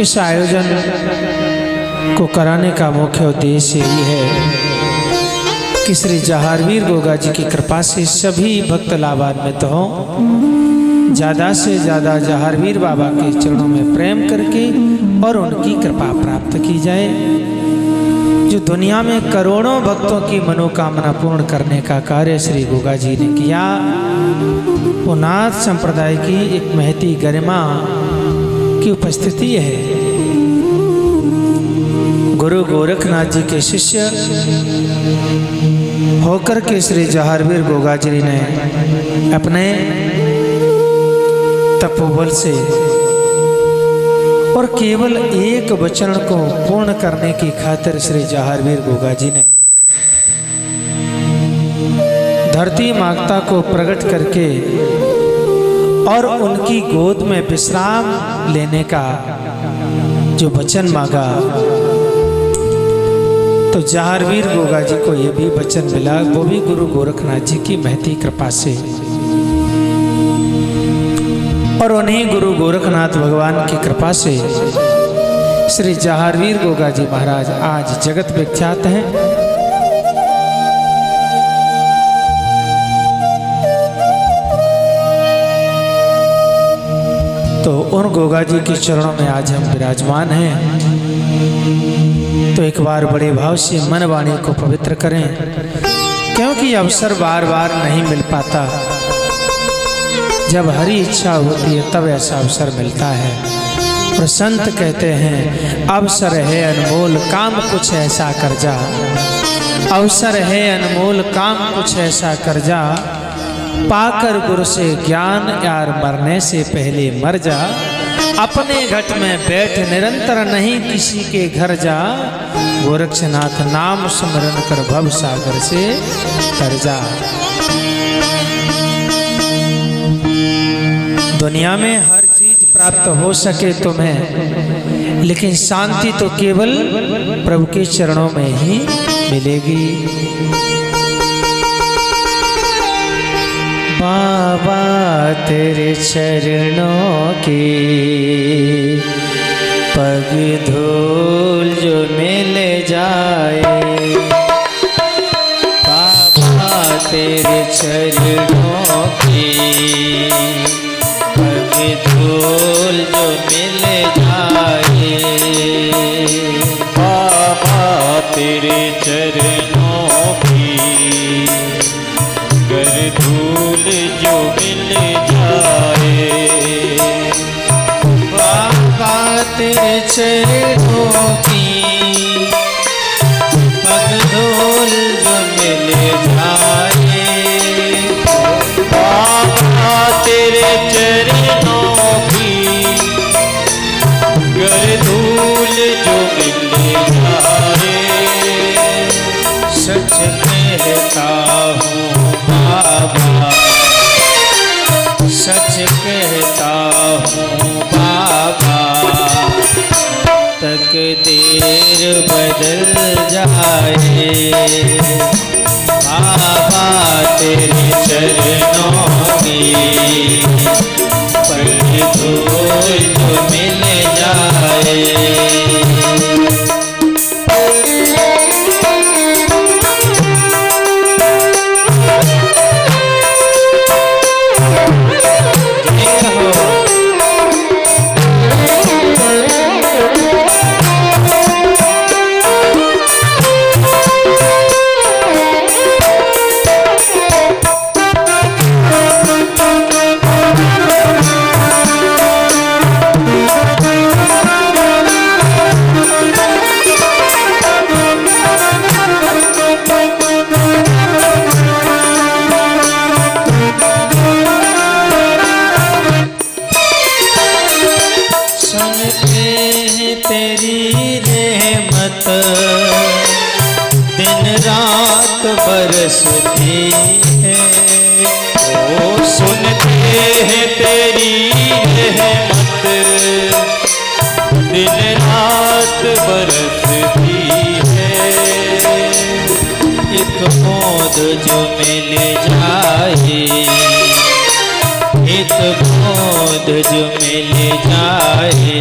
इस आयोजन को कराने का मुख्य उद्देश्य यही है कि श्री जहारवीर गोगा जी की कृपा से सभी भक्त लाभान्वित हों। ज़्यादा से ज़्यादा जहारवीर बाबा के चरणों में प्रेम करके और उनकी कृपा प्राप्त की जाए, जो दुनिया में करोड़ों भक्तों की मनोकामना पूर्ण करने का कार्य श्री गोगा जी ने किया। नाथ संप्रदाय की एक महती गरिमा की उपस्थिति है। गुरु गोरखनाथ जी के शिष्य होकर के श्री जहारवीर गोगा जी ने अपने तपोबल से और केवल एक वचन को पूर्ण करने की खातिर श्री जहारवीर गोगा जी ने धरती माता को प्रकट करके और उनकी गोद में विश्राम लेने का जो वचन मांगा, तो जहारवीर गोगा जी को यह भी वचन मिला, वो भी गुरु गोरखनाथ जी की महती कृपा से। और उन्हीं गुरु गोरखनाथ भगवान की कृपा से श्री जहारवीर गोगा जी महाराज आज जगत विख्यात हैं। तो उन गोगा जी के चरणों में आज हम विराजमान हैं। तो एक बार बड़े भाव से मन वाणी को पवित्र करें, क्योंकि अवसर बार बार नहीं मिल पाता। जब हरी इच्छा होती है तब ऐसा अवसर मिलता है। और संत कहते हैं, अवसर है अनमोल काम कुछ ऐसा कर जा, अवसर है अनमोल काम कुछ ऐसा कर जा, पाकर गुरु से ज्ञान यार मरने से पहले मर जा, अपने घट में बैठ निरंतर नहीं किसी के घर जा, गोरक्षनाथ नाम स्मरण कर भव सागर से तर जा। दुनिया में हर चीज प्राप्त हो सके तुम्हें, लेकिन शांति तो केवल प्रभु के चरणों में ही मिलेगी। बाबा तेरे चरणों की पग धूल जो मिल जाए, बाबा तेरे चरणों की पग धूल जो मिल जाए, बाबा तेरे चरणों की धूल जो मिल जाए, बाबा तेरे चरणों की पग धूल जो मिल जाए, बाबा तेरे चरणों की धूल जो मिल जाए। सच कहता हूँ बाबा, सच कहता हूँ बाबा, तकदीर बदल जाए, बाबा तेरे चरणों की पग धूल जो मिल जाए। जो मिल जाए, एक गोद जो मिल जाए,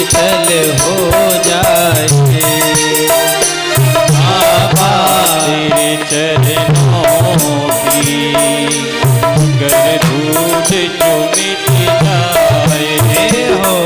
शीतल हो जाए। बाबा तेरे चरणों की गर दूध जो मिट जाए हो।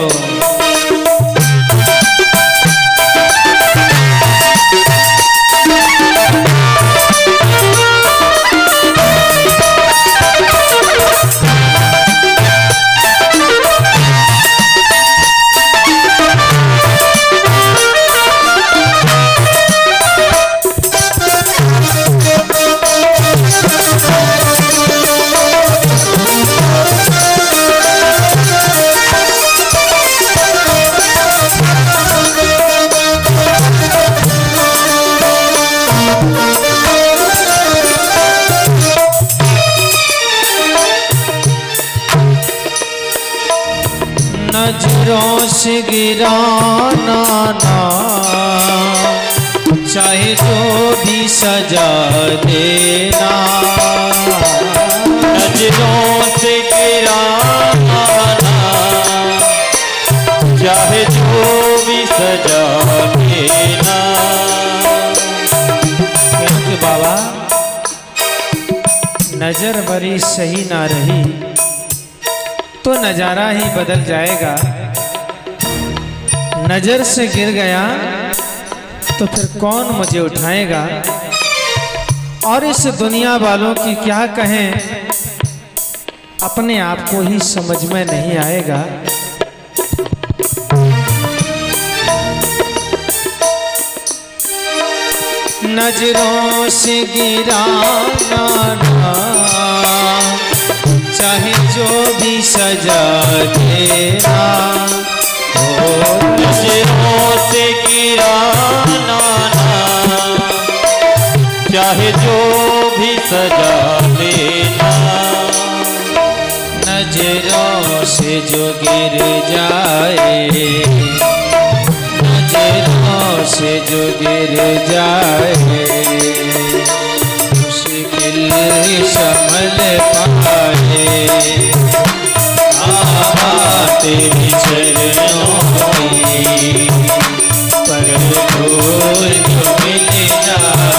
नजरों से गिराना ना चाहे जो भी सजा देना। नजरों से गिराना ना चाहे जो भी सजा देना। क्योंकि बाबा नजर बरी सही ना रही तो नज़ारा ही बदल जाएगा। नजर से गिर गया तो फिर कौन मुझे उठाएगा। और इस दुनिया वालों की क्या कहें, अपने आप को ही समझ में नहीं आएगा। नजरों से गिराना ना चाहे जो भी सजा देना। नजरों से गिराना ना चाहे जो भी सजा देना। नजरों से जो गिर जाए, नजरों से जो गिर जाए संभल पाए। बाबा तेरे चरणों की परम धूल जो मिट जाए।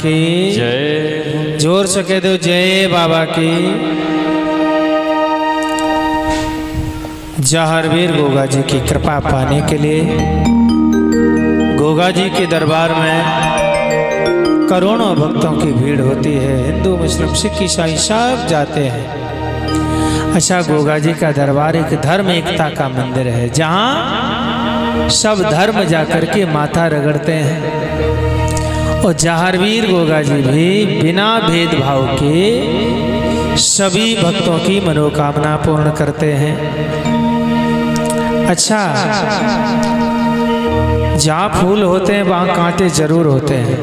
की जय, जोर से कह दो जय बाबा की। जहारवीर गोगा जी की कृपा पाने के लिए गोगा जी के दरबार में करोड़ों भक्तों की भीड़ होती है। हिंदू मुस्लिम सिख ईसाई सब जाते हैं। अच्छा, गोगा जी का दरबार एक धर्म एकता का मंदिर है जहां सब धर्म जाकर के माथा रगड़ते हैं। और जहारवीर गोगा जी भी बिना भेदभाव के सभी भक्तों की मनोकामना पूर्ण करते हैं। अच्छा, जहाँ फूल होते हैं वहाँ कांटे जरूर होते हैं,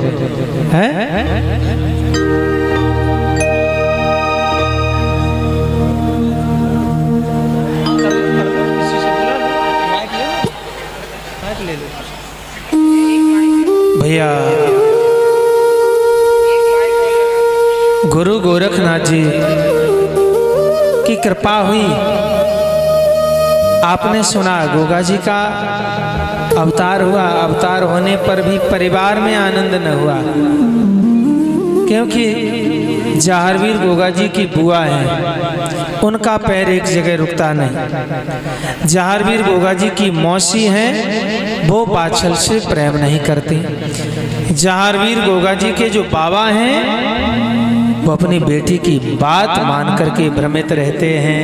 भैया। गुरु गोरखनाथ जी की कृपा हुई आपने सुना गोगा जी का अवतार हुआ, अवतार होने पर भी परिवार में आनंद न हुआ, क्योंकि जहारवीर गोगा जी की बुआ है, उनका पैर एक जगह रुकता नहीं। जहारवीर गोगा जी की मौसी हैं, वो बाछल से प्रेम नहीं करती। जहारवीर गोगा जी के जो बाबा हैं, वो अपनी बेटी की बात मान करके भ्रमित रहते हैं।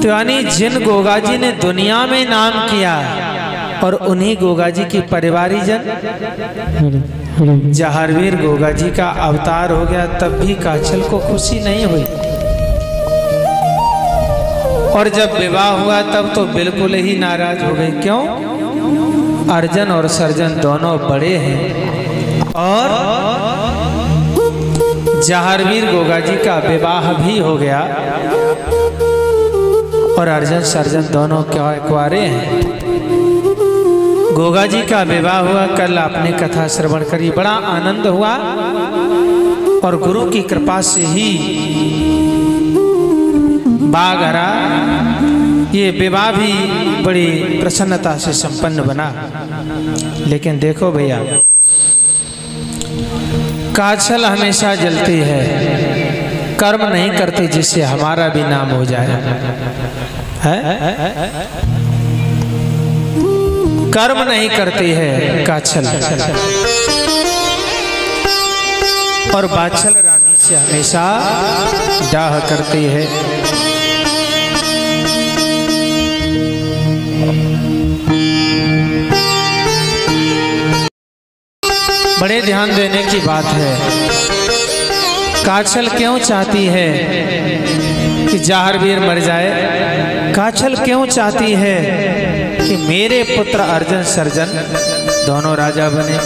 तो यानी जिन गोगा जी ने दुनिया में नाम किया और उन्हीं गोगा जी की परिवारी जन, जहारवीर गोगा जी का अवतार हो गया तब भी काछल को खुशी नहीं हुई, और जब विवाह हुआ तब तो बिल्कुल ही नाराज हो गए। क्यों? अर्जन और सर्जन दोनों बड़े हैं और जहारवीर गोगा जी का विवाह भी हो गया और अर्जन सर्जन दोनों कुंवारे हैं। गोगा जी का विवाह हुआ, कल आपने कथा श्रवण करी, बड़ा आनंद हुआ और गुरु की कृपा से ही बाग हरा ये विवाह भी बड़ी प्रसन्नता से संपन्न बना। लेकिन देखो भैया, काछल हमेशा जलती है, कर्म नहीं करते जिससे हमारा भी नाम हो जाए। है? कर्म नहीं करती है काछल, और बाछल रानी से हमेशा डाह करती है। बड़े ध्यान देने की बात है। काछल क्यों चाहती है कि जहारवीर मर जाए? काछल क्यों चाहती है कि मेरे पुत्र अर्जन सर्जन दोनों राजा बने?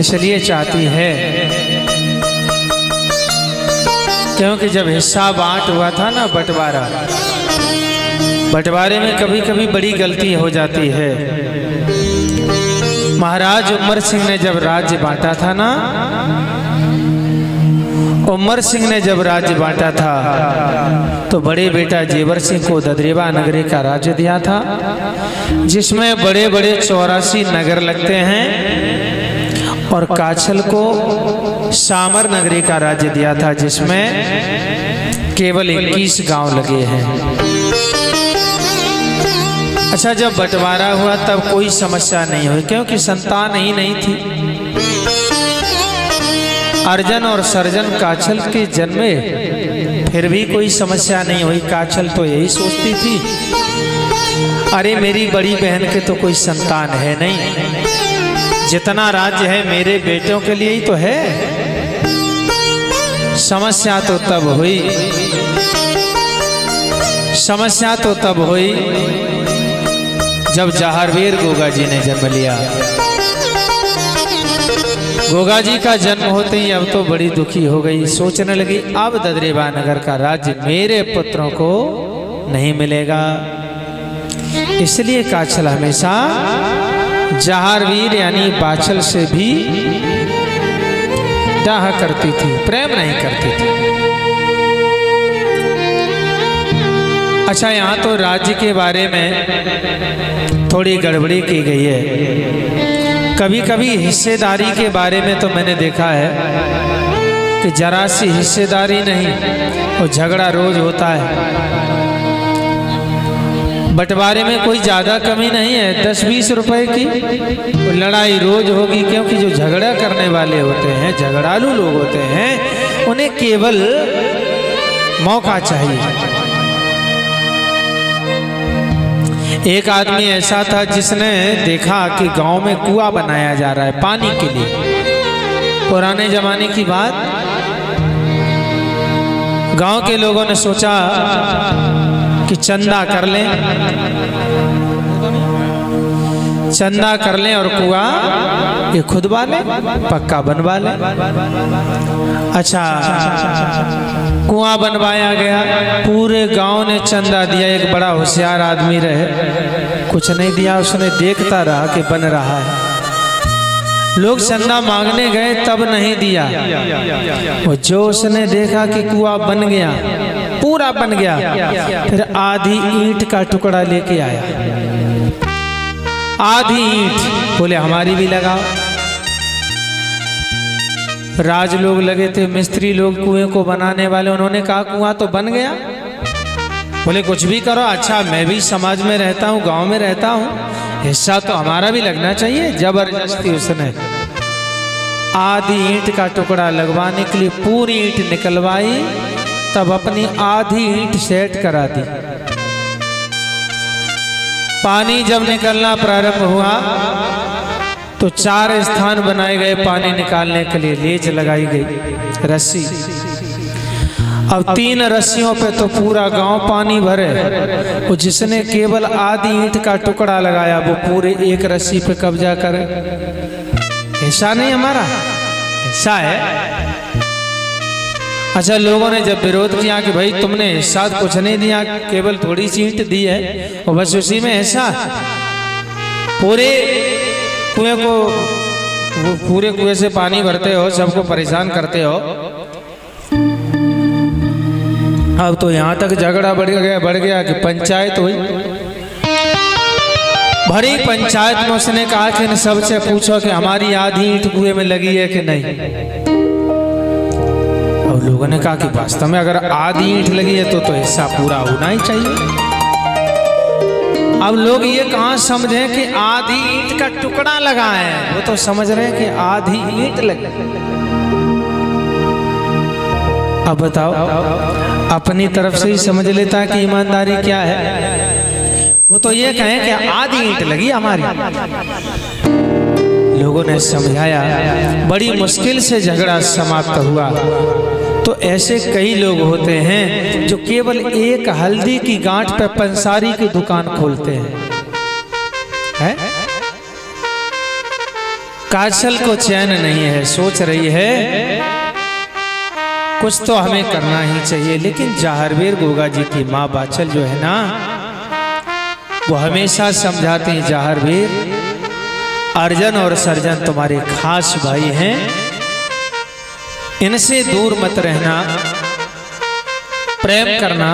इसलिए चाहती है क्योंकि जब हिस्सा बांट हुआ था ना, बंटवारा, बंटवारे में कभी कभी बड़ी गलती हो जाती है। महाराज उमर सिंह ने जब राज्य बांटा था ना, उमर सिंह ने जब राज्य बांटा था तो बड़े बेटा जेवर सिंह को ददरेवा नगरी का राज्य दिया था, जिसमें बड़े बड़े 84 नगर लगते हैं, और काछल को सामर नगरी का राज्य दिया था, जिसमें केवल 21 गांव लगे हैं। अच्छा, जब बंटवारा हुआ तब कोई समस्या नहीं हुई, क्योंकि संतान ही नहीं थी। अर्जन और सर्जन काछल के जन्मे, फिर भी कोई समस्या नहीं हुई। काछल तो यही सोचती थी, अरे मेरी बड़ी बहन के तो कोई संतान है नहीं, जितना राज्य है मेरे बेटों के लिए ही तो है। समस्या तो तब हुई जब जहारवीर गोगा जी ने जन्म लिया। गोगा जी का जन्म होते ही अब तो बड़ी दुखी हो गई, सोचने लगी अब ददरेवा नगर का राज्य मेरे पुत्रों को नहीं मिलेगा। इसलिए काछल हमेशा जहारवीर यानी बाछल से भी डाह करती थी, प्रेम नहीं करती थी। अच्छा, यहाँ तो राज्य के बारे में थोड़ी गड़बड़ी की गई है। कभी कभी हिस्सेदारी के बारे में तो मैंने देखा है कि जरा सी हिस्सेदारी नहीं, और झगड़ा रोज होता है। बंटवारे में कोई ज़्यादा कमी नहीं है, 10-20 रुपए की लड़ाई रोज होगी, क्योंकि जो झगड़ा करने वाले होते हैं, झगड़ालू लोग होते हैं, उन्हें केवल मौका चाहिए। एक आदमी ऐसा था जिसने देखा कि गांव में कुआं बनाया जा रहा है पानी के लिए, पुराने जमाने की बात। गांव के लोगों ने सोचा कि चंदा कर लें और कुआं ये खुदवा लें, पक्का बनवा लें। अच्छा, कुआं बनवाया गया, पूरे गांव ने चंदा दिया। एक बड़ा होशियार आदमी रहे, कुछ नहीं दिया, उसने देखता रहा कि बन रहा है। लोग चंदा मांगने गए तब नहीं दिया। और जो उसने देखा कि कुआं बन गया, पूरा बन गया, फिर आधी ईंट का टुकड़ा लेके आया। आधी ईंट, बोले हमारी भी लगाओ। राज लोग लगे थे, मिस्त्री लोग, कुएं को बनाने वाले। उन्होंने कहा कुआं तो बन गया। बोले कुछ भी करो, अच्छा मैं भी समाज में रहता हूँ, गांव में रहता हूँ, हिस्सा तो हमारा भी लगना चाहिए। जबरदस्ती उसने आधी ईंट का टुकड़ा लगवाने के लिए पूरी ईंट निकलवाई, तब अपनी आधी ईंट सेट करा दी। पानी जब निकलना प्रारंभ हुआ तो चार स्थान बनाए गए पानी निकालने के लिए, लेज लगाई गई, रस्सी। अब तीन रस्सियों पे तो पूरा गांव पानी भरे, और जिसने केवल आधी ईंट का टुकड़ा लगाया वो पूरे एक रस्सी पे कब्जा करे। ऐसा नहीं हमारा, ऐसा है। अच्छा, लोगों ने जब विरोध किया कि भाई तुमने हिस्सा कुछ नहीं दिया, केवल थोड़ी सी ईंट दी है और बस उसी में हिस्सा, पूरे कुएं को, वो पूरे कुएं से पानी भरते हो, सबको परेशान करते हो। अब तो यहाँ तक झगड़ा बढ़ गया कि पंचायत हुई। भरी पंचायत में उसने कहा कि इन सबसे पूछो कि हमारी आधी ईंट कुएं में लगी है कि नहीं। अब लोगों ने कहा कि वास्तव में अगर आधी ईंट लगी है तो हिस्सा पूरा होना ही चाहिए। अब लोग ये कहाँ समझें कि आधी ईंट का टुकड़ा लगा है, वो तो समझ रहे हैं कि आधी ईंट लगी। अब बताओ, अपनी तरफ से ही समझ लेता है कि ईमानदारी क्या है। वो तो ये कहें कि आधी ईंट लगी हमारी। लोगों ने समझाया, बड़ी मुश्किल से झगड़ा समाप्त हुआ। तो ऐसे कई लोग होते हैं जो केवल एक हल्दी की गांठ पर पंसारी की दुकान खोलते हैं। है? काजल को चैन नहीं है, सोच रही है कुछ तो हमें करना ही चाहिए। लेकिन जहरवीर गोगा जी की माँ बाचल जो है ना, वो हमेशा समझाते हैं, जहरवीर अर्जन और सर्जन तुम्हारे खास भाई हैं, इनसे दूर मत रहना, प्रेम करना।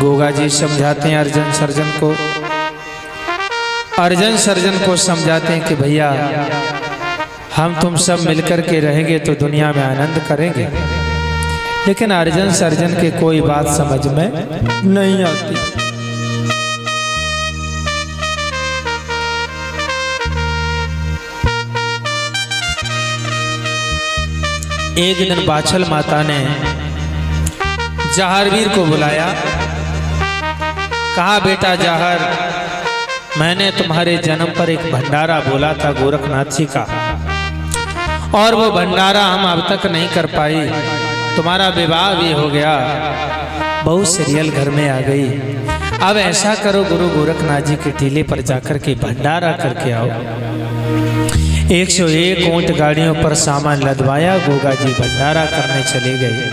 गोगा जी समझाते हैं अर्जन सर्जन को समझाते हैं कि भैया हम तुम सब मिलकर के रहेंगे तो दुनिया में आनंद करेंगे। लेकिन अर्जन सर्जन के कोई बात समझ में नहीं आती। एक दिन बाछल माता ने जहरवीर को बुलाया, कहा बेटा जहर, मैंने तुम्हारे जन्म पर एक भंडारा बोला था गोरखनाथ जी का, और वो भंडारा हम अब तक नहीं कर पाई। तुम्हारा विवाह भी हो गया, बहू सीरियल घर में आ गई। अब ऐसा करो, गुरु गोरखनाथ जी के टीले पर जाकर के भंडारा करके आओ। 101 ऊंट गाड़ियों पर सामान लदवाया, गोगा जी भंडारा करने चले गए।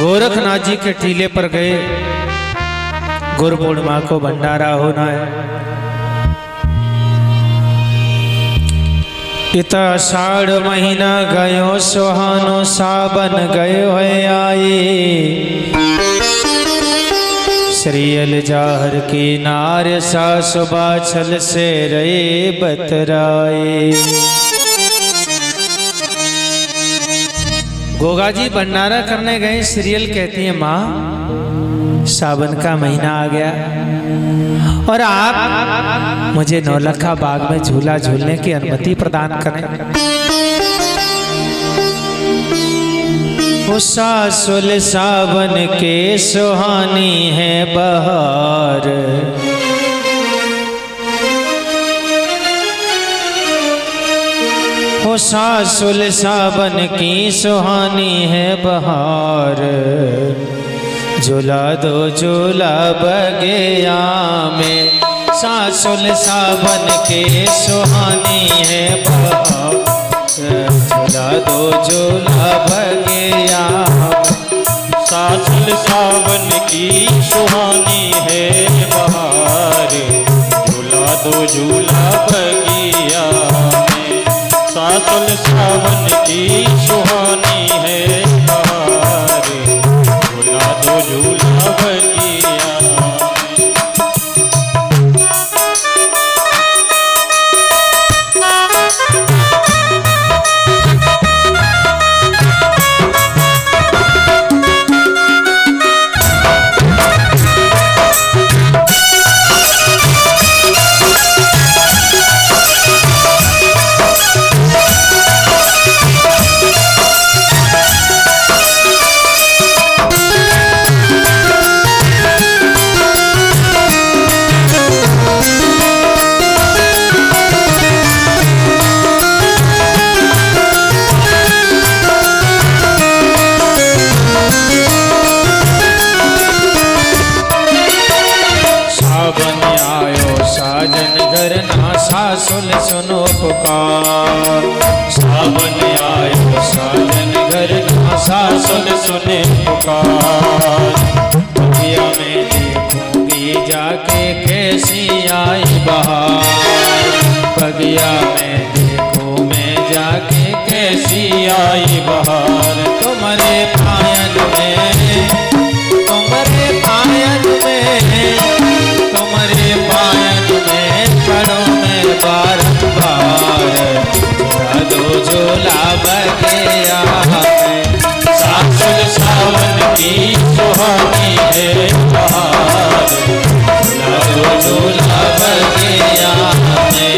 गोरखनाथ जी के टीले पर गए, गुरु पूर्णिमा को भंडारा होना है। इता साढ़ महीना गयो सुहानो सावन गयो है आए, श्रीयल जाहर की नार सासु बाछल से रे बतराए। गोगा जी भंडारा करने गए, श्रीयल कहती है माँ सावन का महीना आ गया और आप मुझे नौलखा बाग में झूला झूलने की अनुमति प्रदान करें। सासुल सावन के सुहानी है बहार, हो सासुल सावन की सुहानी है बहार, झुला दो झूला बगिया में, सासुल सावन के सुहानी है बहार, झुला दो झूला बगिया, सासल सावन की सुहानी है बहार, झुला दो झूला बगिया। सासुल सुनो पुकार। सावन आयो साजन घर ना सासुल सुने पुकार। दुनिया में देखूंगी जाके कैसी आई बहार। बगिया में देखो मैं जाके कैसी आई बहार। तुम्हारे पायल में, तुम्हारे पायल में, तुम्हारे पायल में पड़ो बारंबार उड़ा दो झोला बगिया में। सासुर सावन की सुहानी है बहार उड़ा दो झोला बगिया में।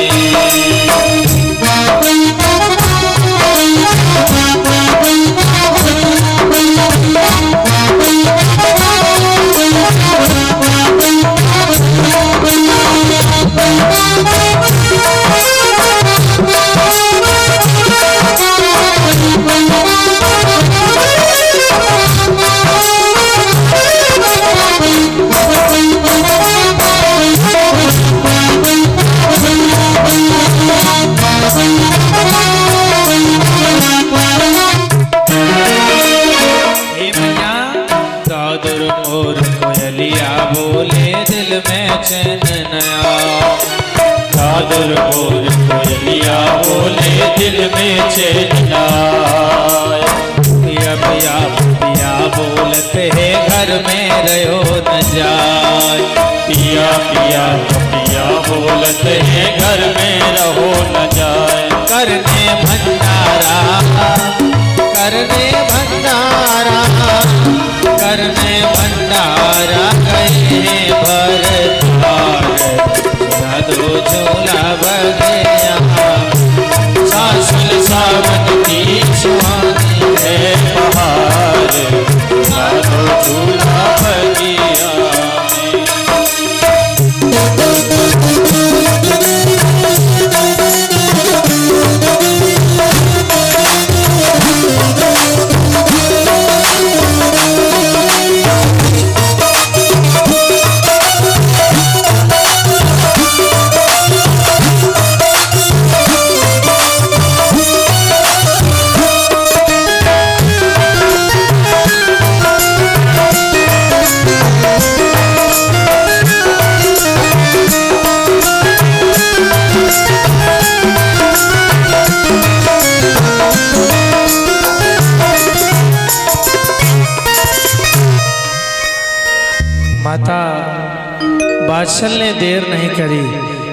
बादशाह ने देर नहीं करी,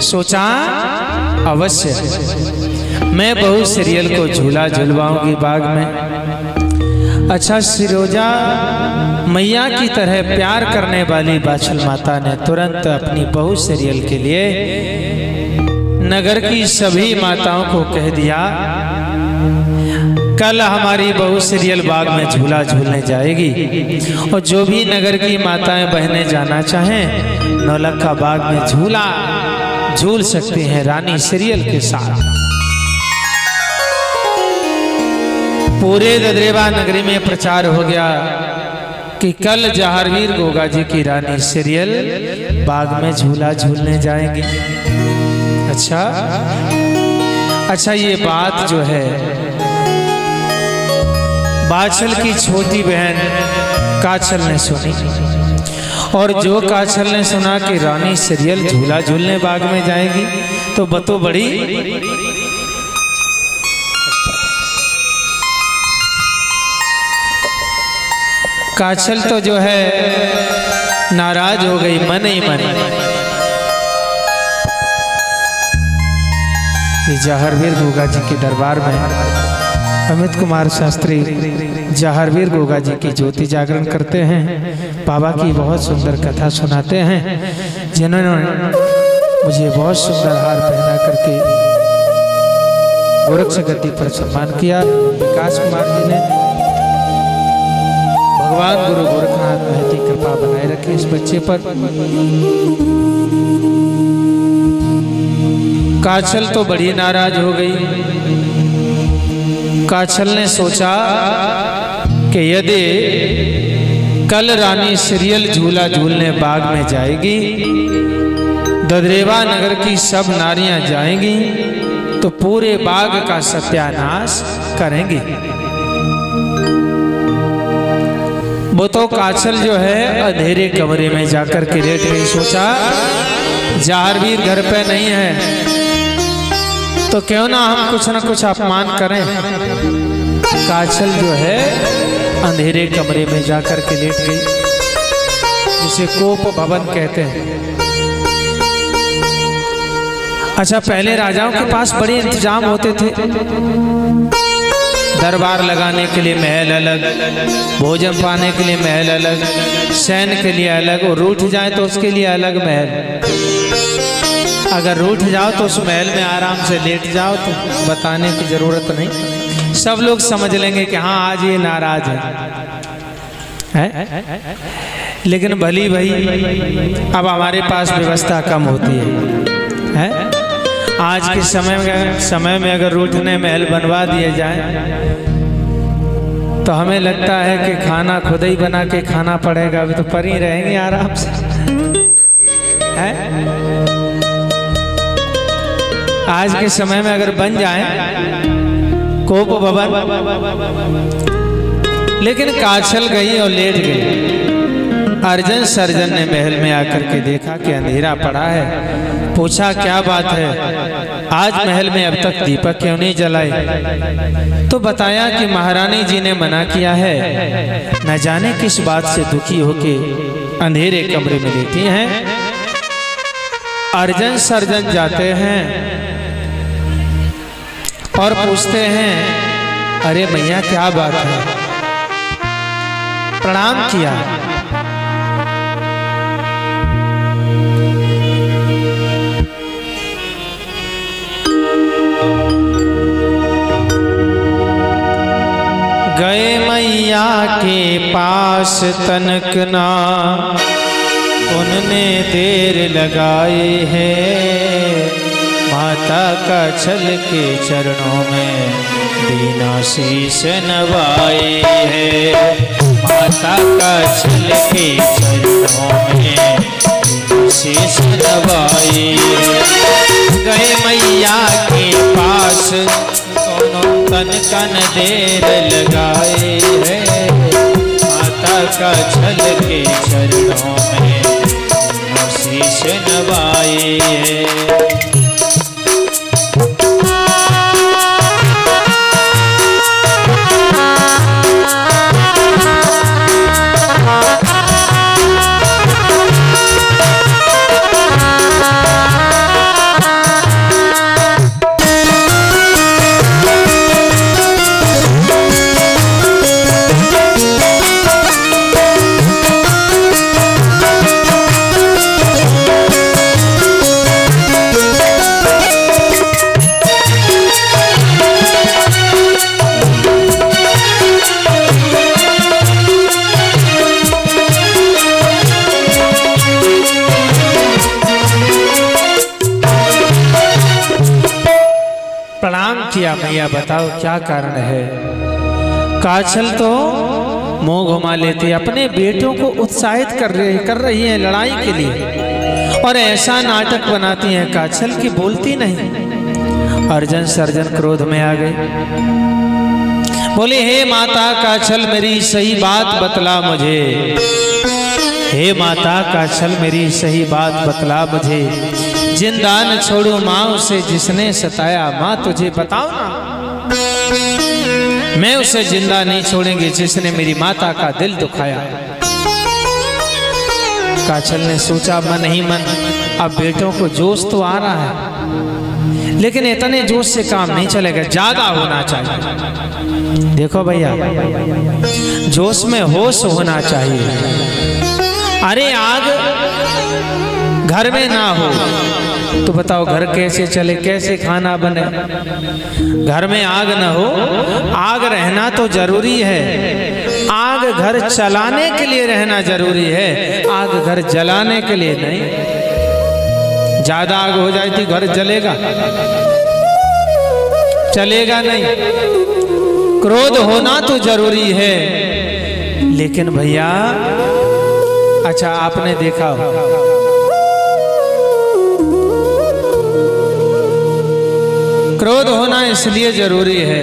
सोचा अवश्य मैं बहु सीरियल को झूला झुलवाऊंगी बाग में। अच्छा, सिरोजा मैया की तरह प्यार करने वाली बाछल माता ने तुरंत अपनी बहु सीरियल के लिए नगर की सभी माताओं को कह दिया, कल हमारी बहु सीरियल बाग में झूला झूलने जाएगी और जो भी नगर की माताएं बहने जाना चाहें नौलखा बाग में झूला झूल सकती हैं रानी सीरियल के साथ। पूरे ददरेवा नगरी में प्रचार हो गया कि कल जहारवीर गोगा जी की रानी सीरियल बाग में झूला झूलने जाएंगे। अच्छा, ये बात जो है बाछल की छोटी बहन काछल ने सुनी और जो काछल ने सुना कि रानी सीरियल झूला झूलने बाग में जाएगी तो बतो बड़ी काछल तो जो है नाराज हो गई मन ही मन। जहारवीर गोगा जी के दरबार में अमित कुमार शास्त्री जहारवीर गोगा जी की ज्योति जागरण करते हैं, बाबा की बहुत सुंदर कथा सुनाते हैं, जिन्होंने मुझे बहुत सुंदर हार पहना करके गोरक्ष गति पर सम्मान किया। विकास कुमार जी ने भगवान गुरु गोरखनाथ महती कृपा बनाए रखे इस बच्चे पर। काछल तो बड़ी नाराज हो गई। काछल ने सोचा कि यदि कल रानी सीरियल झूला झूलने बाग में जाएगी, ददरेवा नगर की सब नारियां जाएंगी तो पूरे बाग का सत्यानाश करेंगे। वो तो काछल जो है अंधेरे कमरे में जाकर के लेट गई। सोचा जहारवीर घर पे नहीं है तो क्यों ना हम कुछ ना कुछ अपमान करें। काछल जो है अंधेरे कमरे में जाकर के लेट गई, जिसे कोप भवन कहते हैं। अच्छा, पहले राजाओं के पास बड़े इंतजाम होते थे, दरबार लगाने के लिए महल अलग, भोजन पाने के लिए महल अलग, सैन के लिए अलग, और रूठ जाए तो उसके लिए अलग महल। अगर रूठ जाओ तो उस महल में आराम से लेट जाओ तो बताने की जरूरत नहीं, सब लोग समझ लेंगे कि हाँ आज ये नाराज है। लेकिन भली भाई अब हमारे पास व्यवस्था कम होती है। आज के समय में अगर रूठने महल बनवा दिए जाए तो हमें लगता है कि खाना खुद ही बना के खाना पड़ेगा, अभी तो पर ही रहेंगे आराम से। है आज के समय में अगर बन जाए कोप भवन। लेकिन काछल गई और लेट गई। अर्जन सर्जन ने महल में आकर के देखा कि अंधेरा पड़ा है। पूछा क्या बात है, आज महल में अब तक दीपक क्यों नहीं जलाए? तो बताया कि महारानी जी ने मना किया है, न जाने किस बात से दुखी होके अंधेरे कमरे में लेटी हैं। अर्जन सर्जन जाते हैं और पूछते हैं, अरे मैया क्या बात है? प्रणाम किया। गए मैया के पास तनकना, उनने देर लगाए हैं। माता काछल के चरणों में दीना शीश नवाए हैं। माता काछल के चरणों में दीना शीश नवाए हैं। गए मैया के पास तनकन देर लगाए है। माता काछल के चरणों में शीश नवाए है। मैया बताओ क्या कारण है? काछल तो मुंह घुमा लेती, अपने बेटों को उत्साहित कर रही है लड़ाई के लिए, और ऐसा नाटक बनाती है काछल की बोलती नहीं। अर्जन सर्जन क्रोध में आ गए, बोले हे माता काछल मेरी सही बात बतला मुझे। हे माता काछल मेरी सही बात बतला मुझे, जिंदान छोड़ू माँ उसे जिसने सताया। माँ तुझे बताओ ना मैं उसे जिंदा नहीं छोड़ेंगे जिसने मेरी माता का दिल दुखाया। काछल ने सोचा मन ही मन अब बेटों को जोश तो आ रहा है, लेकिन इतने जोश से काम नहीं चलेगा, ज्यादा होना चाहिए। देखो भैया, जोश में होश होना चाहिए। अरे आग घर में ना हो तो बताओ घर कैसे चले, कैसे खाना बने। घर में आग न हो, आग रहना तो जरूरी है, आग घर चलाने के लिए रहना जरूरी है, आग घर जलाने के लिए नहीं। ज्यादा आग हो जाएगी घर जलेगा, चलेगा नहीं। क्रोध होना तो जरूरी है, लेकिन भैया अच्छा आपने देखा हो क्रोध होना इसलिए जरूरी है,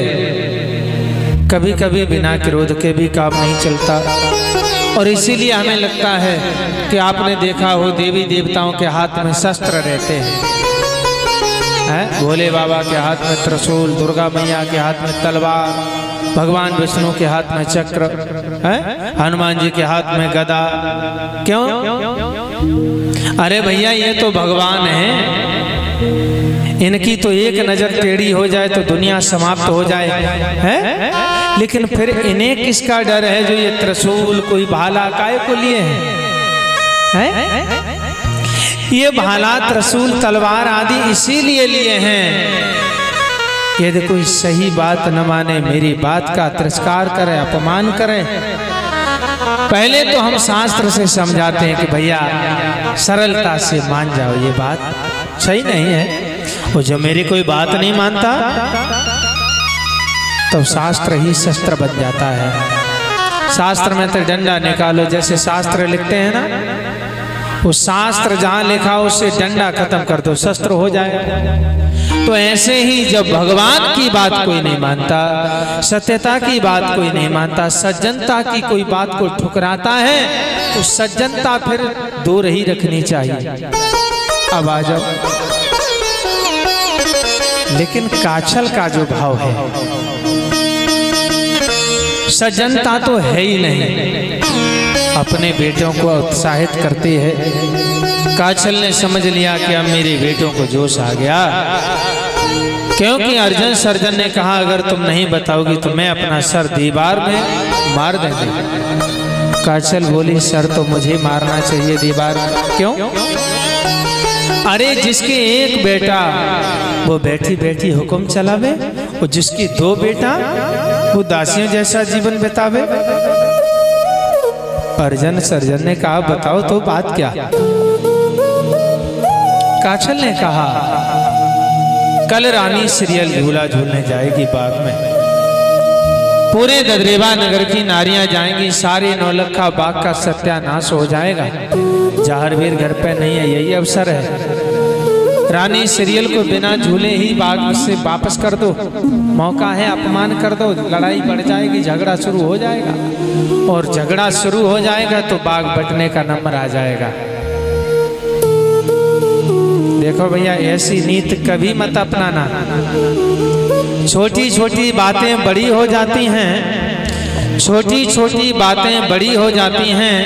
कभी कभी बिना क्रोध के भी काम नहीं चलता। और इसीलिए हमें लगता है कि आपने देखा हो देवी देवताओं के हाथ में शस्त्र रहते हैं, भोले बाबा के हाथ में त्रिशूल, दुर्गा मैया के हाथ में तलवार, भगवान विष्णु के हाथ में चक्र है, हनुमान जी के हाथ में गदा। क्यों? अरे भैया ये तो भगवान है, इनकी तो एक नजर टेढ़ी हो जाए तो दुनिया समाप्त हो जाए है। लेकिन फिर इन्हें किसका डर है जो ये त्रिशूल कोई भाला काय को लिए हैं? ये भाला त्रिशूल तलवार आदि इसीलिए लिए हैं यदि कोई सही बात न माने, मेरी बात का तिरस्कार करे, अपमान करे। पहले तो हम शास्त्र से समझाते हैं कि भैया सरलता से मान जाओ ये बात सही नहीं है, और जब मेरी कोई बात नहीं मानता तब तो शास्त्र ही शस्त्र बन जाता है। शास्त्र में तो डंडा निकालो, जैसे शास्त्र लिखते हैं ना, वो शास्त्र जहां लिखा उससे डंडा खत्म कर दो, शस्त्र हो जाए। तो ऐसे ही जब भगवान की बात कोई नहीं मानता, सत्यता की बात कोई नहीं मानता, सज्जनता की कोई बात को ठुकराता है, तो सज्जनता फिर दूर ही रखनी चाहिए। अब आ जाओ, लेकिन काछल का जो भाव है सज्जनता तो है ही नहीं, अपने बेटों को उत्साहित करती है। काछल ने समझ लिया कि अब मेरे बेटों को जोश आ गया, क्योंकि अर्जुन सर्जन ने कहा अगर तुम नहीं बताओगी तो मैं अपना सर दीवार में मार देंगे। काछल बोली सर तो मुझे मारना चाहिए दीवार में, क्यों? अरे जिसके एक बेटा वो बैठी बैठी हुक्म चलावे, और जिसकी दो बेटा वो दासियों जैसा जीवन बितावे। अर्जुन सर्जन ने कहा बताओ तो बात क्या? काछल ने कहा कल रानी सीरियल झूला झूलने जाएगी, बाग में पूरे ददरेवा नगर की नारियां जाएंगी, सारे नौलखा बाग का सत्यानाश हो जाएगा। जहरवीर घर पे नहीं है, यही अवसर है, रानी सीरियल को बिना झूले ही बाग से वापस कर दो, मौका है, अपमान कर दो, लड़ाई बढ़ जाएगी, झगड़ा शुरू हो जाएगा, और झगड़ा शुरू हो जाएगा तो बाग बटने का नंबर आ जाएगा। देखो भैया ऐसी नीति कभी मत अपनाना, छोटी छोटी बातें बड़ी हो जाती हैं, छोटी छोटी बातें बड़ी हो जाती हैं,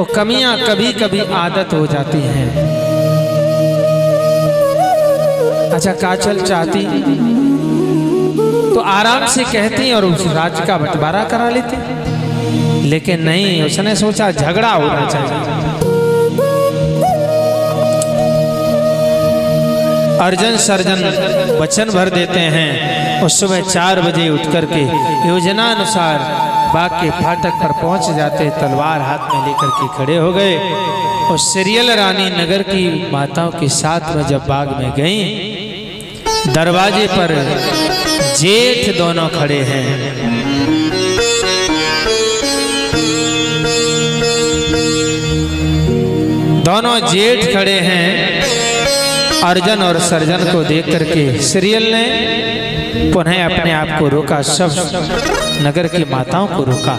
और कमियां कभी कभी आदत हो जाती हैं। अच्छा काछल चाहती तो आराम से कहती और उस राज का बंटवारा करा लेती, लेकिन नहीं, उसने सोचा झगड़ा होना चाहिए। अर्जुन सर्जन वचन भर देते हैं और सुबह 4 बजे उठ करके योजना अनुसार बाग के फाटक पर पहुंच जाते, तलवार हाथ में लेकर के खड़े हो गए, और सीरियल रानी नगर की माताओं के साथ में जब बाग में गई, दरवाजे पर जेठ दोनों खड़े हैं। दोनों जेठ खड़े हैं, अर्जुन और सर्जन को देख करके सीरियल ने पुनः अपने आप को रोका, सब नगर की माताओं को रोका।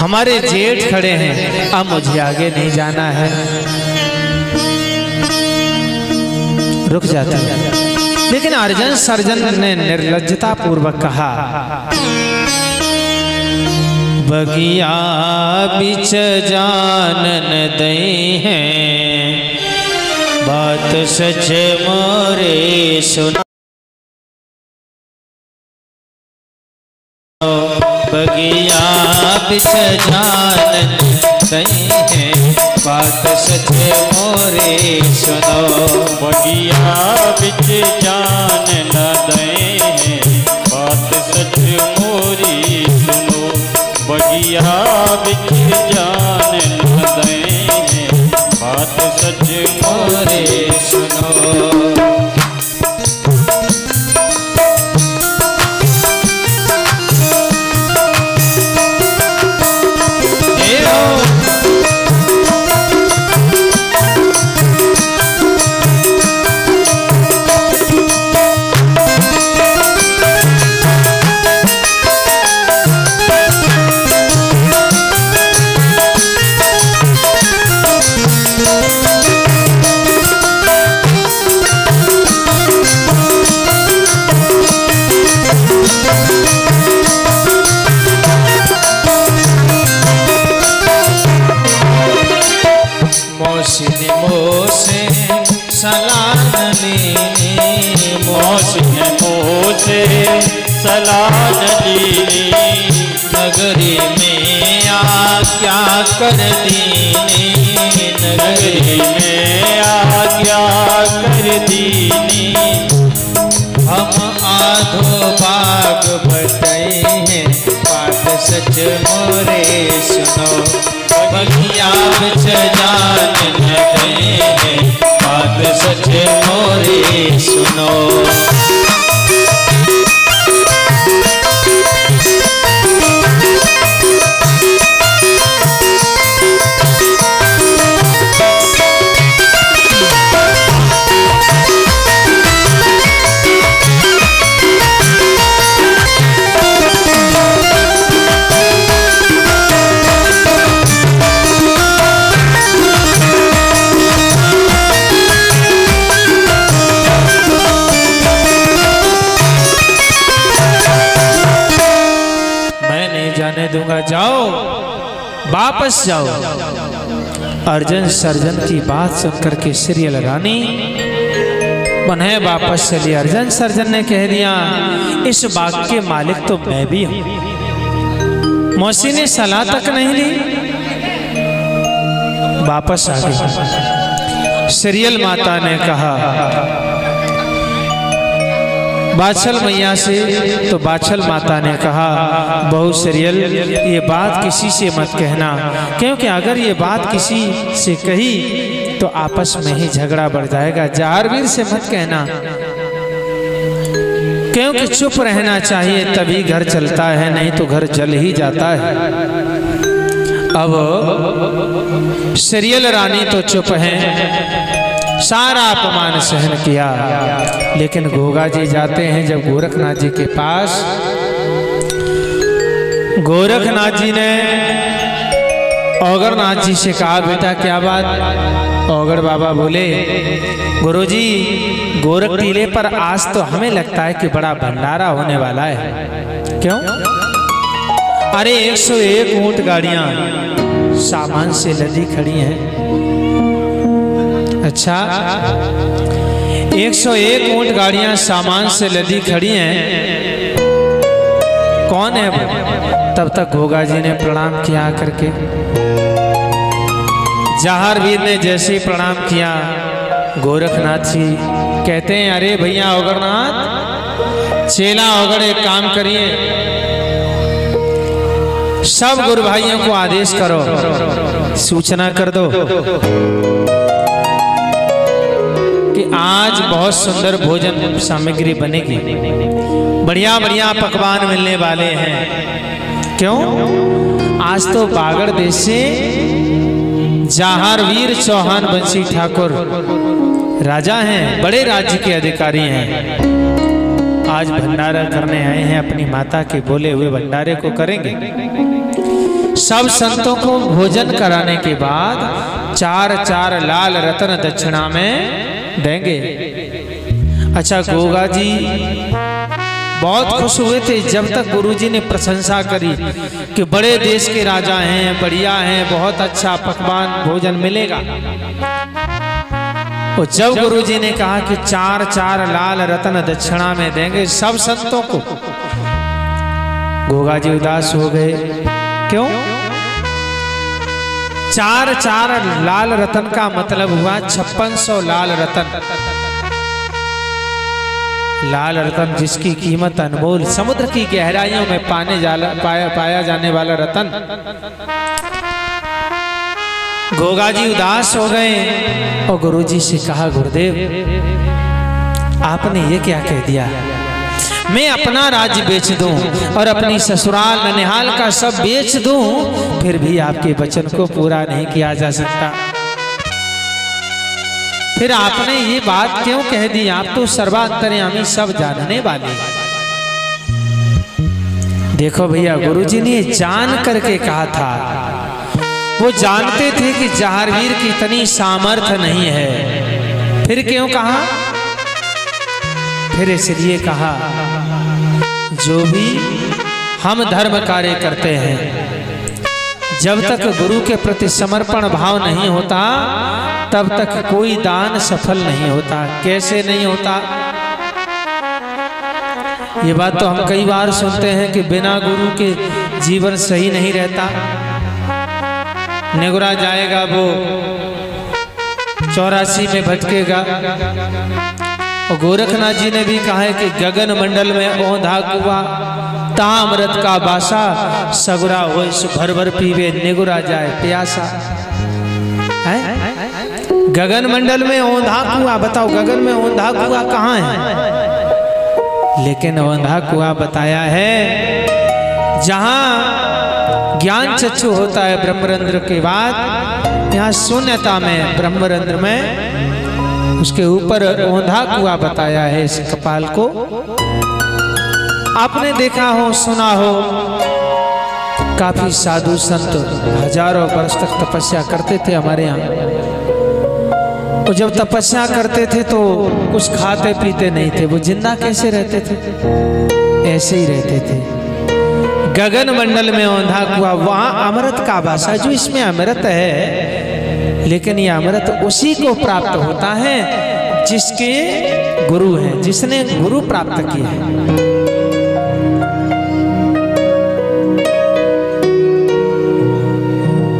हमारे जेठ खड़े हैं, अब मुझे आगे नहीं जाना है, रुक जाता है। लेकिन अर्जुन सर्जन ने निर्लज्जता पूर्वक कहा, बगिया बिच जानन दे हैं, बात सच मोरे सुना। बगिया बिच जानन दे हैं, बात सच मोरे सुनो। बगिया बिच जानन दे हैं, बात सच मोरी सुनो। बगिया बिच जान न दें, बात सच मोरे सुनो। सलाजली नगरी में आ क्या कर दीनी, नगरी में आ क्या कर दीनी। हम आधो बाग बताए हैं, बात सच मोरे सुनो। बगिया बिच जान न दे हैं, बात सच मोरे सुनो। वापस जाओ। अर्जुन सर्जन की बात सुनकर के सीरियल रानी उन्हें वापस चली। अर्जुन सर्जन ने कह दिया, इस बाग के मालिक तो मैं भी हूं। मौसी ने सलाह तक नहीं ली, वापस आ गई। सीरियल माता ने कहा बाछल मैया से, तो बाछल माता ने कहा, बहू सीरियल ये बात किसी से मत कहना, क्योंकि अगर ये बात किसी से कही तो आपस में ही झगड़ा बढ़ जाएगा। जहारवीर से मत कहना, क्योंकि चुप रहना चाहिए तभी घर चलता है, नहीं तो घर जल ही जाता है। अब सीरियल रानी तो चुप है, सारा अपमान सहन किया। लेकिन गोगा जी जाते हैं जब गोरखनाथ जी के पास, गोरखनाथ जी ने ओगरनाथ जी से कहा, बेटा क्या बात? ओगर बाबा बोले, गुरुजी गोरख टीले पर आज तो हमें लगता है कि बड़ा भंडारा होने वाला है। क्यों? अरे 101 ऊंट गाड़ियां सामान से लदी खड़ी हैं। अच्छा, 101 ऊंट गाड़ियां सामान से लदी खड़ी हैं, कौन है वो? तब तक गोगा जी ने प्रणाम किया करके, जहारवीर ने जैसे प्रणाम किया, गोरखनाथ जी कहते हैं, अरे भैया ओगरनाथ चेला ओगर एक काम करिए, सब गुरु भाइयों को आदेश करो, सूचना कर दो कि आज बहुत सुंदर भोजन सामग्री बनेगी, बढ़िया बढ़िया पकवान मिलने वाले हैं। क्यों? आज तो बागड़ देश से जहारवीर चौहान बंसी ठाकुर राजा हैं, बड़े राज्य के अधिकारी हैं, आज भंडारा करने आए हैं, अपनी माता के बोले हुए भंडारे को करेंगे। सब संतों को भोजन कराने के बाद 4-4 लाल रत्न दक्षिणा में देंगे। अच्छा गोगा जी बहुत खुश हुए थे जब तक गुरुजी ने प्रशंसा करी कि बड़े देश के राजा हैं, बढ़िया हैं, बहुत अच्छा पकवान भोजन मिलेगा। और जब गुरुजी ने कहा कि चार चार लाल रत्न दक्षिणा में देंगे सब संतों को, गोगा जी उदास हो गए। क्यों? चार चार लाल रतन का मतलब हुआ 5600 लाल रतन। लाल रतन जिसकी कीमत अनमोल, समुद्र की गहराइयों में पाया जाने वाला रतन। गोगा जी उदास हो गए और गुरुजी से कहा, गुरुदेव आपने ये क्या कह दिया, मैं अपना राज्य बेच दूं और अपनी ससुराल ननिहाल का सब बेच दूं फिर भी आपके वचन को पूरा नहीं किया जा सकता। फिर आपने ये बात क्यों कह दी? आप तो सर्वांतर्यामी सब जानने वाले। देखो भैया, गुरुजी ने जान करके कहा था। वो जानते थे कि जहारवीर की इतनी सामर्थ्य नहीं है, फिर क्यों कहा? फिर इसलिए कहा, जो भी हम धर्म कार्य करते हैं जब तक गुरु के प्रति समर्पण भाव नहीं होता तब तक कोई दान सफल नहीं होता। कैसे नहीं होता? ये बात तो हम कई बार सुनते हैं कि बिना गुरु के जीवन सही नहीं रहता। निगुरा जाएगा वो चौरासी में भटकेगा। और गोरखनाथ जी ने भी कहा है कि गगन मंडल में औंधा कुआ ताम्रत का बासा, सगुरा होए भर भर पीवे निगुरा जाए प्यासा। है गगन मंडल में औंधा कुआ, बताओ गगन में औंधा कुआ कहाँ है? लेकिन औंधा कुआ बताया है जहाँ ज्ञान चक्षु होता है ब्रह्मरंध्र के बाद, यहाँ शून्यता में ब्रह्मरंध्र में उसके ऊपर औंधा कुआ बताया है। इस कपाल को आपने देखा हो, सुना हो, काफी साधु संत हजारों वर्ष तक तपस्या करते थे हमारे यहाँ। और जब तपस्या करते थे तो कुछ खाते पीते नहीं थे, वो जिंदा कैसे रहते थे? ऐसे ही रहते थे। गगन मंडल में औंधा कुआ, वहाँ अमृत का बासा, जो इसमें अमृत है लेकिन यह अमृत उसी को प्राप्त होता है जिसके गुरु हैं, जिसने गुरु प्राप्त किया है।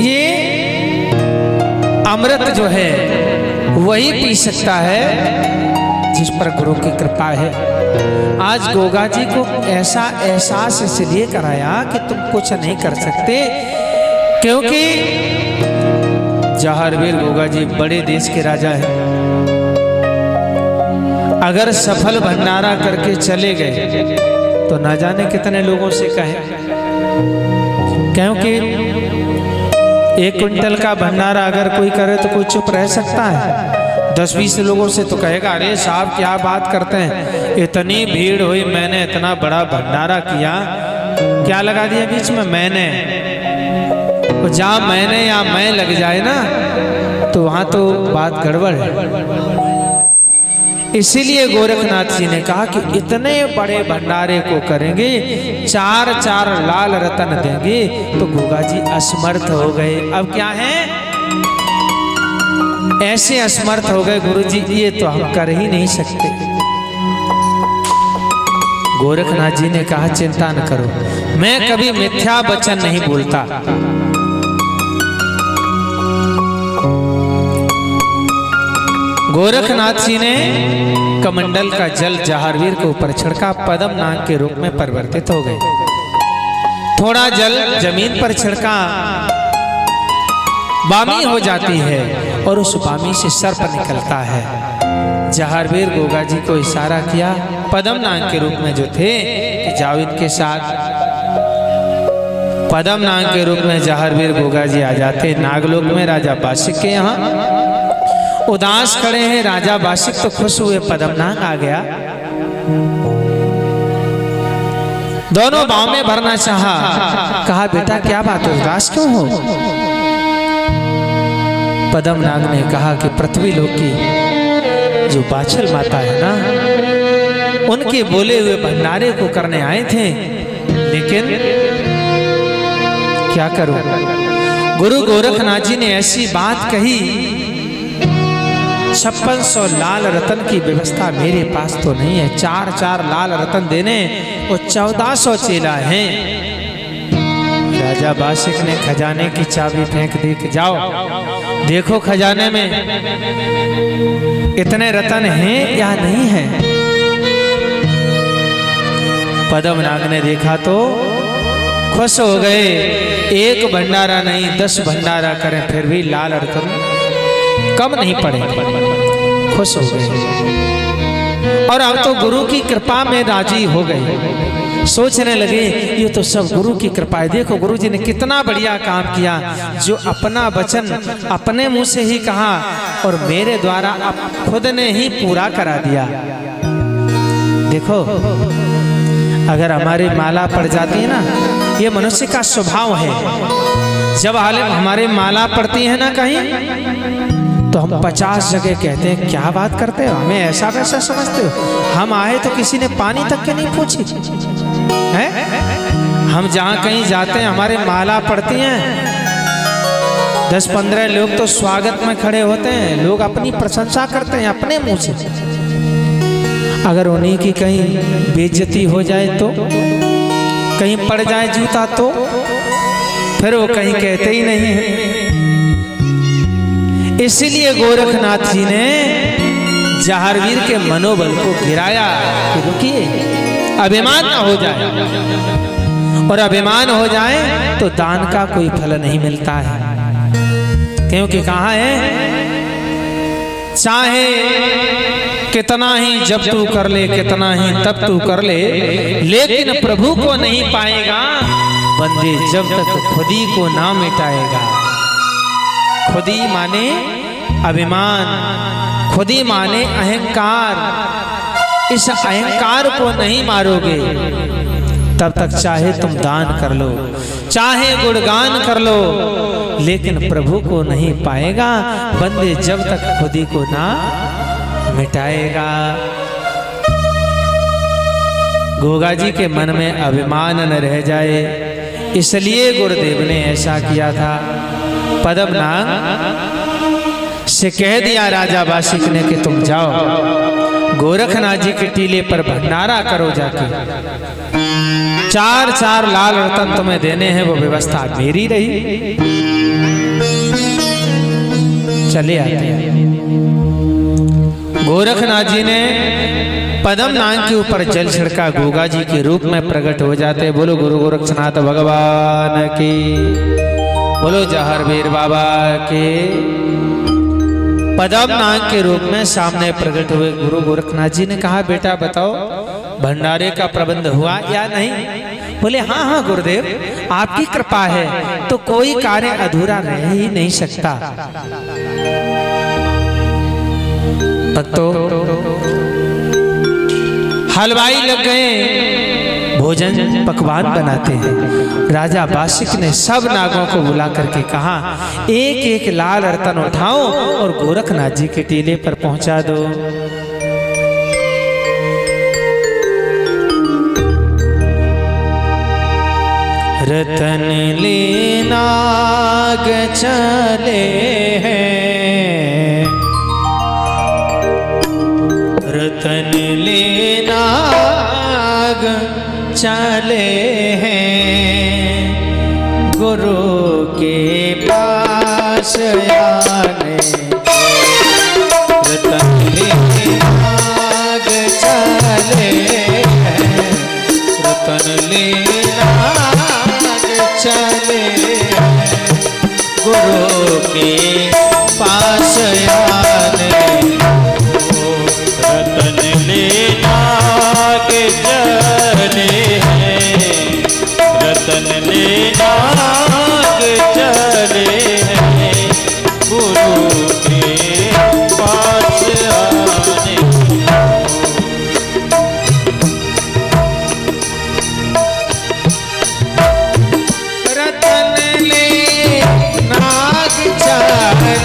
ये अमृत जो है वही पी सकता है जिस पर गुरु की कृपा है। आज गोगा जी को ऐसा एहसास इसलिए कराया कि तुम कुछ नहीं कर सकते, क्योंकि जहारवीर गोगा जी बड़े देश के राजा हैं। अगर सफल भंडारा करके चले गए तो ना जाने कितने लोगों से कहें, क्योंकि एक क्विंटल का भंडारा अगर कोई करे तो कोई चुप रह सकता है। 10-20 लोगों से तो कहेगा, अरे साहब क्या बात करते हैं, इतनी भीड़ हुई, मैंने इतना बड़ा भंडारा किया, क्या लगा दिया बीच में मैंने? जहाँ मैंने या मैं लग जाए ना तो वहां तो बात गड़बड़ है। इसीलिए गोरखनाथ जी ने कहा कि इतने बड़े भंडारे को करेंगे, चार चार लाल रतन देंगे। तो गोगा जी असमर्थ हो गए। अब क्या है, ऐसे असमर्थ हो गए, गुरुजी ये तो हम कर ही नहीं सकते। गोरखनाथ जी ने कहा, चिंता न करो, मैं कभी मिथ्या वचन नहीं बोलता। गोरखनाथ जी ने कमंडल का जल जहारवीर के ऊपर छिड़का, पद्म नाग के रूप में परिवर्तित हो गए। थोड़ा जल जमीन पर छिड़का, बामी हो जाती है और उस बामी से सर्प निकलता है। जहारवीर गोगा जी को इशारा किया पद्म नाग के रूप में जो थे कि जाओ इनके साथ। पद्म नाग के रूप में जहारवीर गोगा जी आ जाते नागलोक में राजा बासिक के यहाँ। उदास खड़े हैं, राजा बासिक तो खुश हुए, पद्मनाग आ गया। दोनों भाव में भरना चाहा, कहा बेटा क्या बात है, उदास क्यों हो? पद्मनाग ने कहा कि पृथ्वी लोक की जो बाछल माता है ना, उनके बोले हुए भंडारे को करने आए थे, लेकिन क्या करूं, गुरु गोरखनाथ जी ने ऐसी बात कही, 5600 लाल रतन की व्यवस्था मेरे पास तो नहीं है, 4-4 लाल रतन देने और 1400 चेला हैं। राजा बासिक ने खजाने की चाबी फेंक दी कि जाओ देखो खजाने में इतने रतन हैं या नहीं है। पद्मनाग ने देखा तो खुश हो गए, एक भंडारा नहीं 10 भंडारा करें फिर भी लाल रतन कम नहीं पड़े, खुश हो गए और अब तो गुरु की कृपा में राजी हो गए। सोचने लगे ये तो सब गुरु की कृपा है, देखो गुरु जी ने कितना बढ़िया काम किया, जो अपना वचन अपने मुंह से ही कहा और मेरे द्वारा आप खुद ने ही पूरा करा दिया। देखो अगर हमारी माला पड़ जाती है ना, ये मनुष्य का स्वभाव है, जब हमारे माला पड़ती है ना कहीं तो हम 50 जगह कहते हैं क्या बात करते हो, हमें ऐसा वैसा समझते हो, हम आए तो किसी ने पानी तक के नहीं पूछी है? हम जहाँ कहीं जाते हैं हमारे माला पड़ती हैं, 10-15 लोग तो स्वागत में खड़े होते हैं, लोग अपनी प्रशंसा करते हैं अपने मुंह से, अगर उन्हीं की कहीं बेइज्जती हो जाए तो, कहीं पड़ जाए जूता तो फिर वो कहीं कहते ही नहीं है। इसलिए गोरखनाथ जी ने जहारवीर के मनोबल को गिराया कि रुकिए अभिमान ना हो जाए, और अभिमान हो जाए तो दान का कोई फल नहीं मिलता है, क्योंकि कहा है चाहे कितना ही जब तू कर ले, कितना ही तब तू कर ले, लेकिन प्रभु को नहीं पाएगा बंदे जब तक खुदी को ना मिटाएगा। खुदी माने अभिमान, खुदी माने अहंकार, इस अहंकार को नहीं मारोगे तब तक चाहे तुम दान कर लो, चाहे गुणगान कर लो, लेकिन प्रभु को नहीं पाएगा बंदे जब तक खुदी को ना मिटाएगा। गोगा जी के मन में अभिमान न रह जाए, इसलिए गुरुदेव ने ऐसा किया था। पद्मनाग से कह दिया राजा बासिक ने कि तुम जाओ गोरखनाथ जी के टीले पर भंडारा करो, जाके 4-4 लाल रतन तुम्हें देने हैं, वो व्यवस्था मेरी रही। चले आते हैं, गोरखनाथ जी ने पद्मनाग के ऊपर जल छिड़का, गोगा जी के रूप में प्रकट हो जाते। बोलो गुरु गोरखनाथ भगवान की, बोलो जहारवीर बाबा के। पद्मनाग के रूप में सामने प्रकट हुए। गुरु गोरखनाथ जी ने कहा बेटा बताओ भंडारे का प्रबंध हुआ या नहीं? बोले हाँ हाँ गुरुदेव आपकी कृपा है तो कोई कार्य अधूरा रह ही नहीं सकता। तो हलवाई लग गए भोजन पकवान बनाते हैं। राजा बासिक ने सब नागों को बुला करके कहा एक-एक लाल रतन उठाओ और गोरखनाथ जी के टीले पर पहुंचा दो। रतन लेना चले हैं, रतन लेना चले हैं, गुरु के पास आने रतन लेना चले हैं, रतन लेना चले हैं, गुरु के पास आने, रतन लेना चले हैं, रतन लेना चले हैं, गुरु के पास आने। रतन लेना चले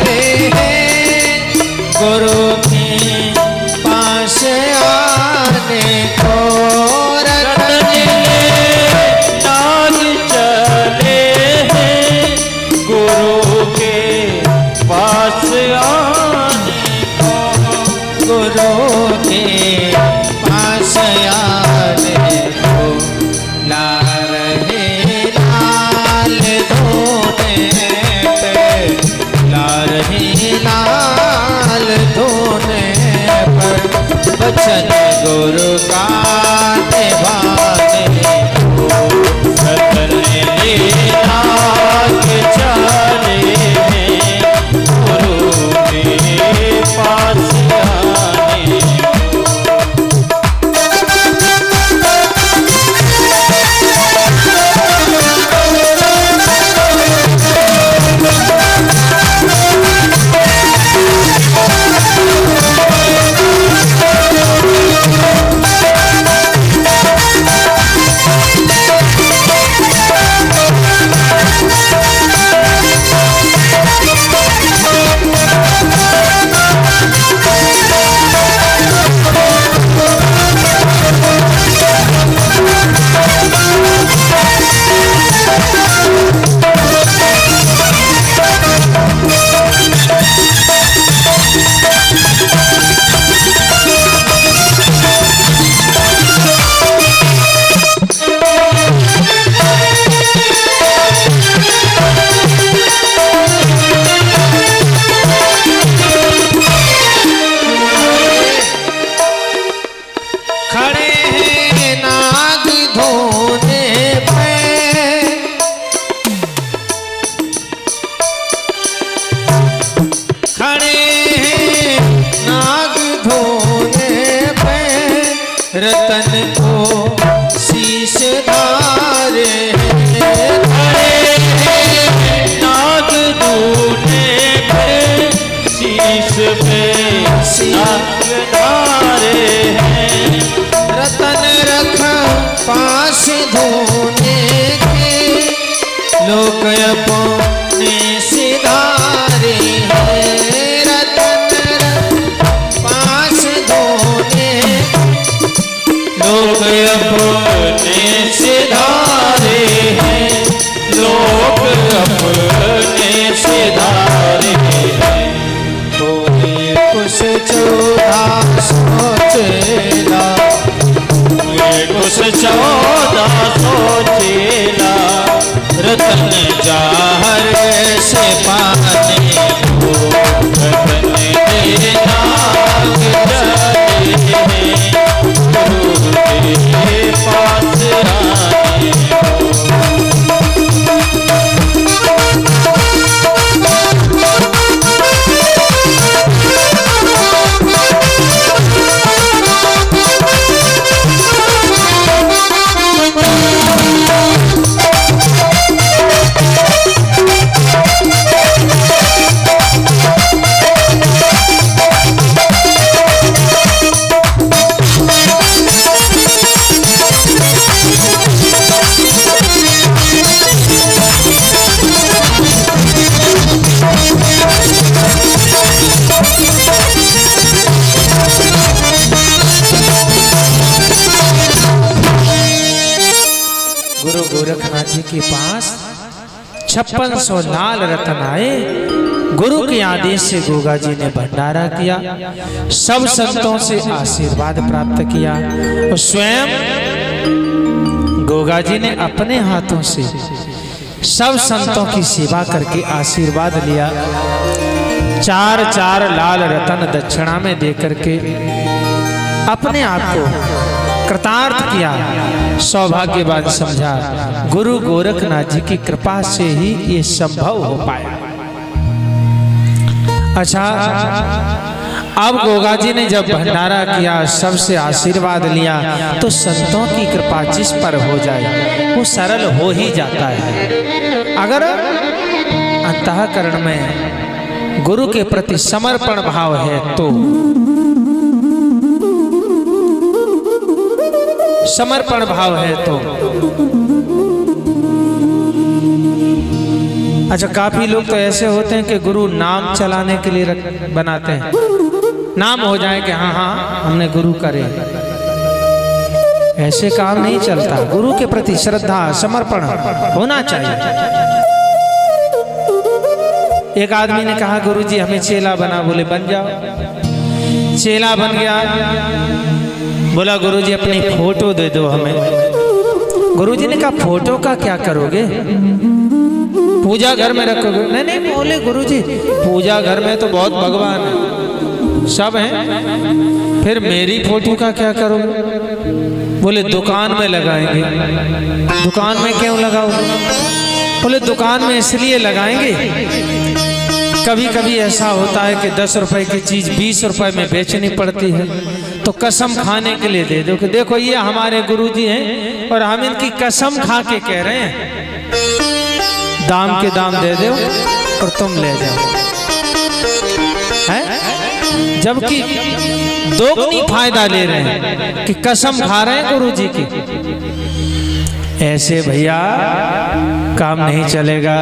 रतन को शीशदार नाग दूने पे शीश पे शीशदारे हैं रतन रख पास धोने के लोक अपने सिधारे हैं लोग अपने सिधारे हैं लोग अपने सिधारे हैं कोई कुछ चौदह सौ चेला कोई कुछ चौदह सौ चेला रतन जाहर से पाने को रतन देना जाते हैं पास आने के पास 5600 लाल रतन आए। गुरु के आदेश से गोगा जी ने भंडारा किया, सब संतों से आशीर्वाद प्राप्त किया और स्वयं गोगा जी ने अपने हाथों से सब संतों की सेवा करके आशीर्वाद लिया। चार चार लाल रतन दक्षिणा में देकर के अपने आप को कृतार्थ किया, सौभाग्यवान समझा। गुरु गोरखनाथ जी की कृपा से ही ये संभव हो पाया। अच्छा, अब गोगा जी ने जब भंडारा किया, सबसे आशीर्वाद लिया, तो संतों की कृपा जिस पर हो जाए वो सरल हो ही जाता है। अगर अंतःकरण में गुरु के प्रति समर्पण भाव है तो अच्छा, काफी लोग तो ऐसे होते हैं कि गुरु नाम चलाने के लिए बनाते हैं, नाम हो जाए कि हाँ हाँ हमने गुरु करे, ऐसे काम नहीं चलता। गुरु के प्रति श्रद्धा समर्पण होना चाहिए। एक आदमी ने कहा, गुरु जी हमें चेला बना। बोले बन जाओ। चेला बन गया, बोला गुरुजी अपनी फोटो दे दो हमें। गुरुजी ने कहा फोटो का क्या करोगे, पूजा घर में रखोगे? नहीं नहीं, बोले गुरुजी पूजा घर में तो बहुत भगवान है, सब हैं, फिर मेरी फोटो का क्या करोगे? बोले दुकान में लगाएंगे। दुकान में क्यों लगाओगे? बोले दुकान में इसलिए लगाएंगे, कभी कभी ऐसा होता है कि 10 रुपए की चीज़ 20 रुपए में बेचनी पड़ती है, तो कसम खाने के लिए दे दो कि देखो ये हमारे गुरुजी हैं और हम इनकी कसम खा के कह रहे हैं, दाम के दाम दे दो और तुम ले जाओ, है, जबकि दोगुनी फायदा ले रहे हैं कि कसम खा रहे हैं गुरुजी की। ऐसे भैया काम नहीं चलेगा।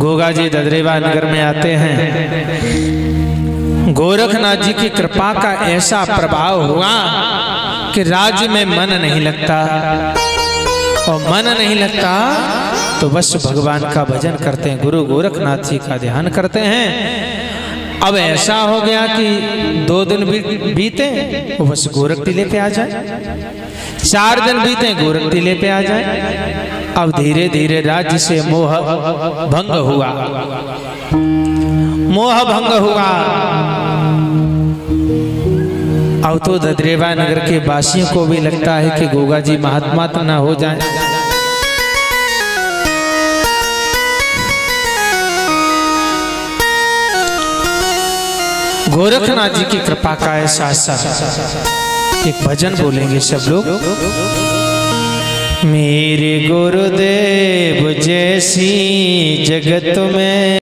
गोगा जी ददरेवा नगर में आते हैं। गोरखनाथ जी की कृपा का ऐसा प्रभाव हुआ कि राज्य में मन नहीं लगता, और मन नहीं लगता तो बस भगवान का भजन करते हैं, गुरु गोरखनाथ जी का ध्यान करते हैं। अब ऐसा हो गया कि 2 दिन बीते वो बस गोरख टीले पे आ जाए, 4 दिन बीते गोरख टीले पे आ जाए। अब धीरे धीरे राज्य से मोह भंग हुआ, मोह भंग हुआ। अब तो ददरेवा नगर के वासियों को भी लगता है कि गोगा जी महात्मा तो ना हो जाए। गोरखनाथ जी की कृपा का ऐसा साथ एक भजन बोलेंगे सब लोग। मेरे गुरुदेव जैसी जगत में